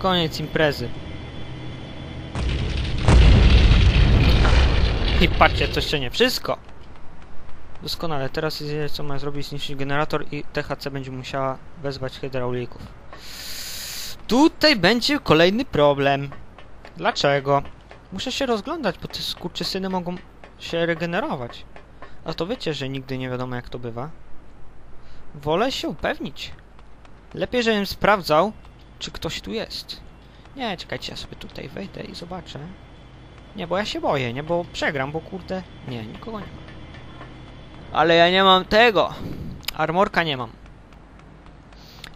Koniec imprezy. I patrzcie, to jeszcze nie wszystko. Doskonale, teraz jest co ma zrobić, zniszczyć generator i THC będzie musiała wezwać hydraulików. Tutaj będzie kolejny problem. Dlaczego? Muszę się rozglądać, bo te skurczysyny mogą się regenerować. A to wiecie, że nigdy nie wiadomo jak to bywa. Wolę się upewnić. Lepiej, żebym sprawdzał, czy ktoś tu jest. Nie, czekajcie, ja sobie tutaj wejdę i zobaczę. Nie, bo ja się boję, nie, bo przegram, bo kurde... Nie, nikogo nie ma. Ale ja nie mam tego! Armorka nie mam.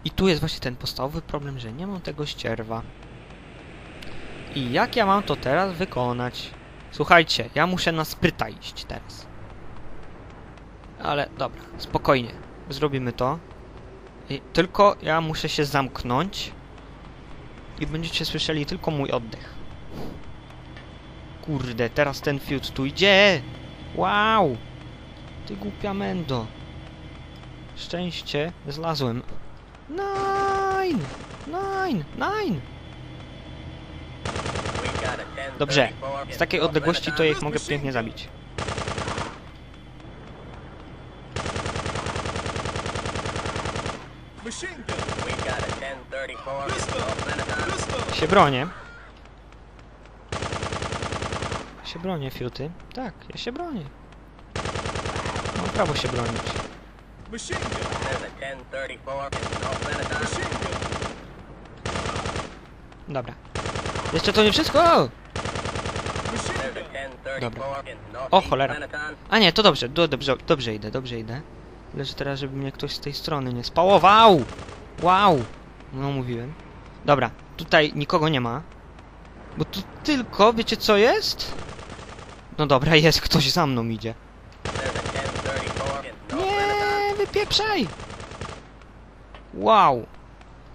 I tu jest właśnie ten podstawowy problem, że nie mam tego ścierwa. I jak ja mam to teraz wykonać? Słuchajcie, ja muszę na spryta iść teraz. Ale dobra, spokojnie. Zrobimy to. I tylko ja muszę się zamknąć. I będziecie słyszeli tylko mój oddech. Kurde, teraz ten fiut tu idzie! Wow! Ty głupia mendo. Szczęście, zlazłem. Nine! Nine! Nine! Dobrze, z takiej odległości to ja ich mogę pięknie zabić. Się bronię. Się bronię, fiuty. Tak, ja się bronię. Mam prawo się bronić. Dobra. Jeszcze to nie wszystko! Dobra. O cholera. A nie, to dobrze, dobrze idę, Lecz teraz, żeby mnie ktoś z tej strony nie spałował! Wow! No mówiłem. Dobra, tutaj nikogo nie ma. Bo tu tylko, wiecie co jest? No dobra, jest, ktoś za mną idzie. Nie, wypieprzaj! Wow!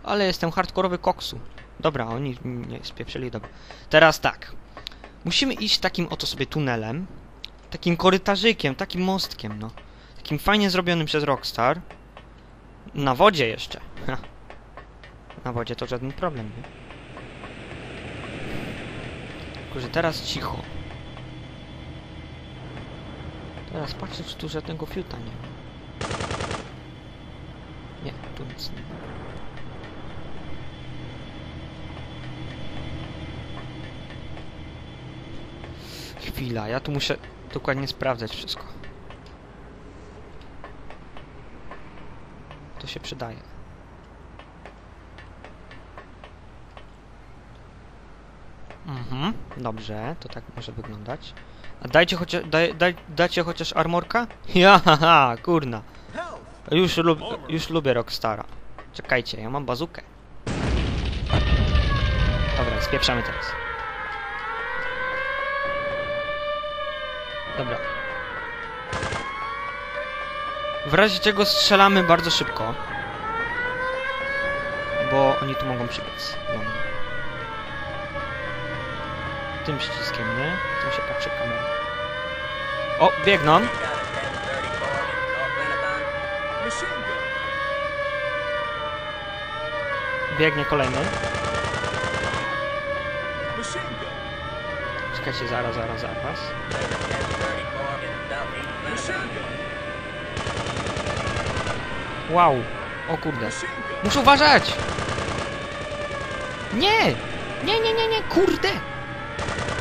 Ale jestem hardkorowy koksu. Dobra, oni nie spieprzyli, dobra. Teraz tak. Musimy iść takim oto sobie tunelem. Takim korytarzykiem, takim mostkiem, no. Takim fajnie zrobionym przez Rockstar. Na wodzie jeszcze. Ha. Na wodzie to żaden problem, nie? Tylko, że teraz cicho. Teraz patrzę, czy tu żadnego fiuta nie ma. Nie, tu nic nie ma. Chwila, ja tu muszę dokładnie sprawdzać wszystko. To się przydaje. Mhm, dobrze, to tak może wyglądać. A dajcie chociaż, dacie chociaż armorka? Jaha, kurna. Już lubię Rockstara. Czekajcie, ja mam bazukę. Dobra, spieprzamy teraz. Dobra. W razie czego strzelamy bardzo szybko. Bo oni tu mogą przybiec. No. Tym przyciskiem, nie? Tym się patrzy kamerą. O, biegną! Biegnie kolejny. Czekajcie, zaraz. Wow, o kurde. Muszę uważać! Nie, kurde!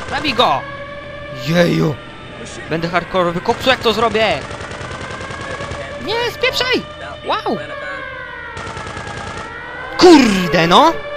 Zabij go! Jeju! Będę hardkorowy kopcu, jak to zrobię! Nie, spieprzaj! Wow! Kurde, no!